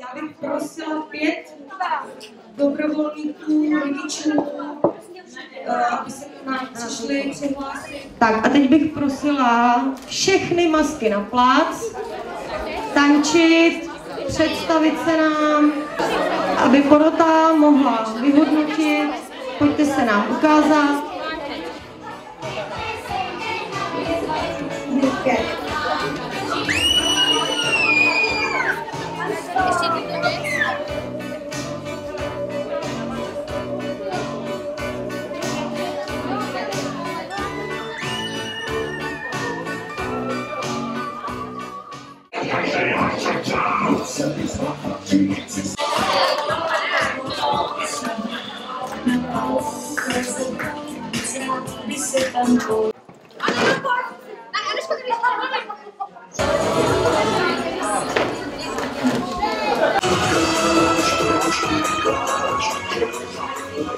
Já bych prosila 5 dobrovolníků, rodičů, aby se k nám přišli přihlásit. Tak a teď bych prosila všechny masky na plác, tančit, představit se nám, aby porota mohla vyhodnotit, pojďte se nám ukázat.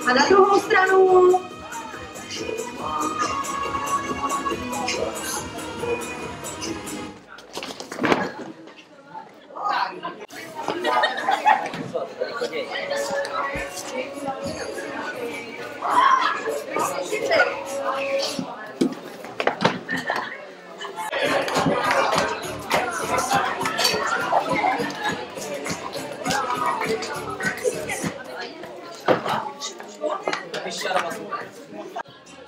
A na druhou stranu.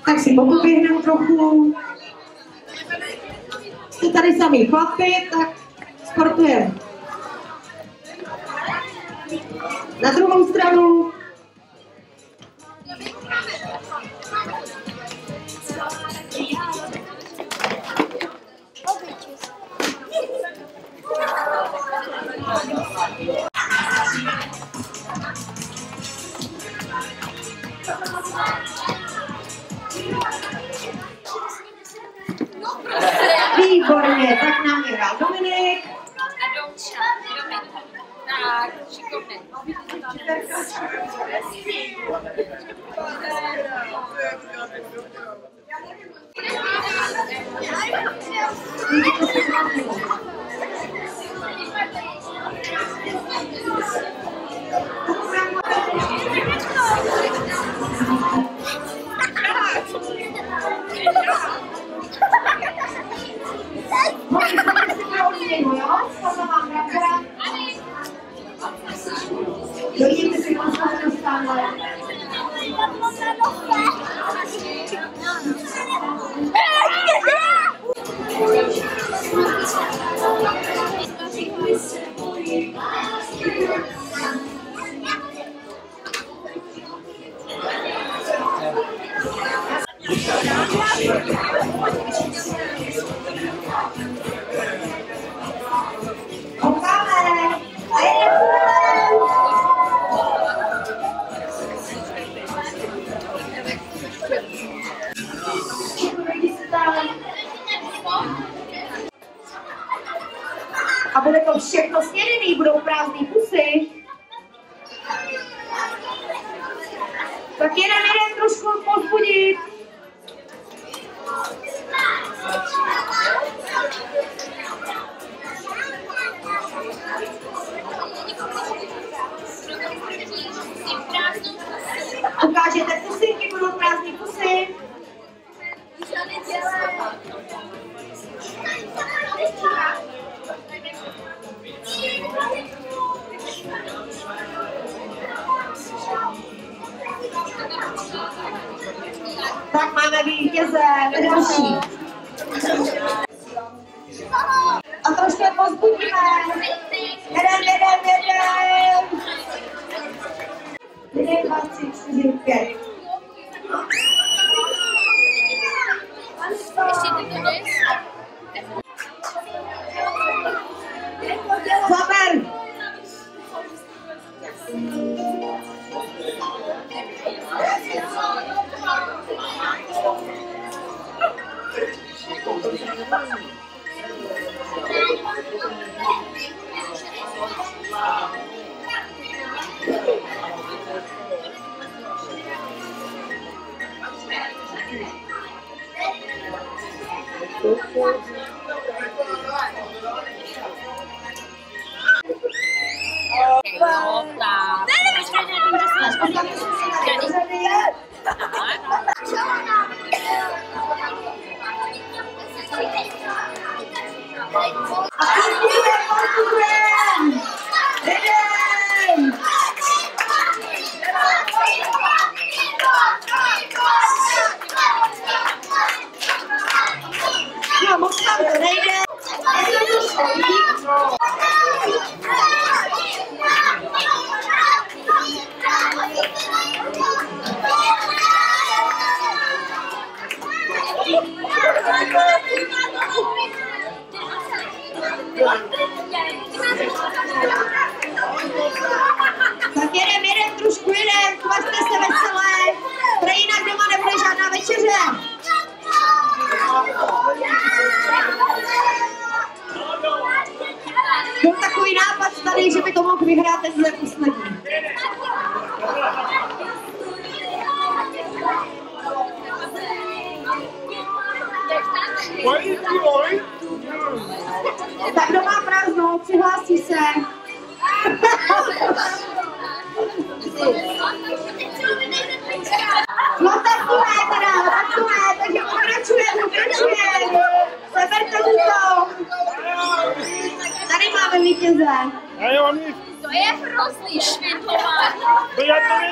Tak si pokud vyhnu trochu, jste tady samý chlapy, tak sportujeme. Na druhou stranu. Výborně, tak nám je hrál Dominik. Tak, šikovné. A bude to všechno snědený, budou prázdný pusy. Tak jeden trošku pozbudit. Ukážete pusinky, budou prázdný pusy. Tak máme vítěze, další. A trošku pozbudíme. Jeden, dva, tři, čtyři, pět. Tak jedem, trošku jedem, tvařte se veselé, protože jinak doma nebude žádná večeře. Byl takový nápad tady, že by to mohl vyhrát tenhle poslední. Tak kdo má prázdno, přihlásí se. No tak to je teda, takže pokračujeme. Seberte to. Tady máme vítěze. To je hrozný Schwindt Thomas.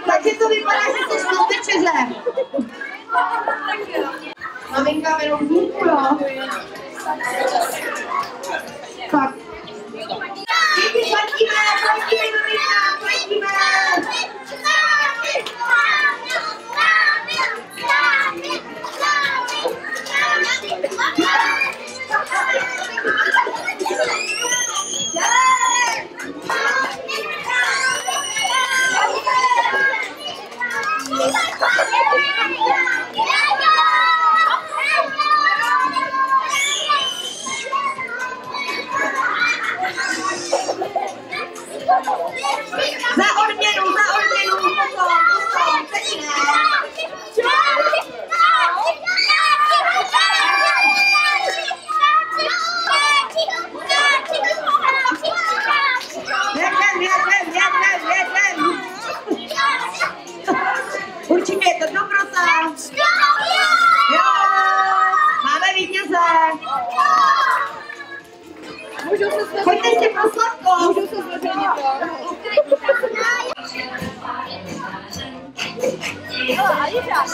Takže to vypadá, že jsi šlo večeře. Maminka jenom vůdku, jo. Tak. Děti, platíme, maminka, máme vítěze. Tady. Nevidím.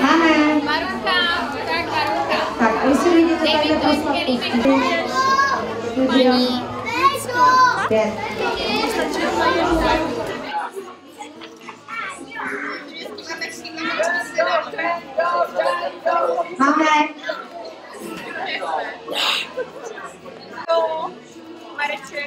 Máme. Marunka. Tak, když si vidíte, tak je proslavku. Máme. Mareče.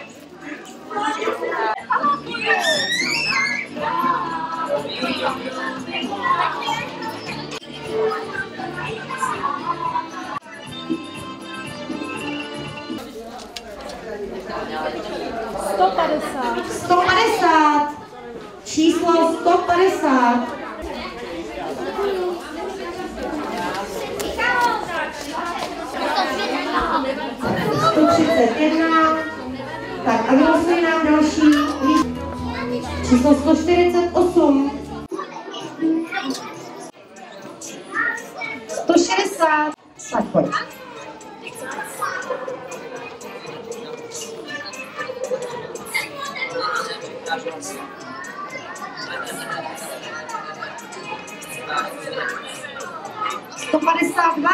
150. Číslo 150. Tak a vylosují nám další. Číslo 148. 160. Tak pojď. To 52.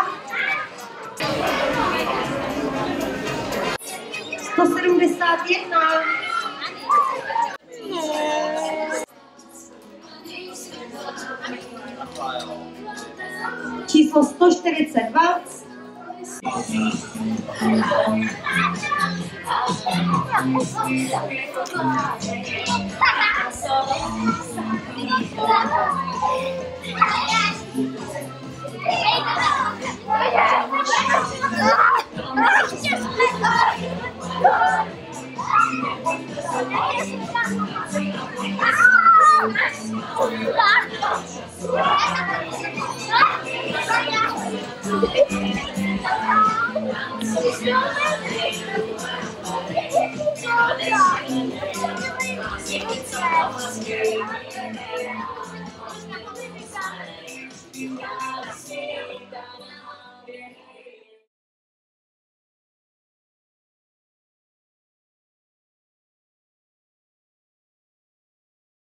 171. 142. It's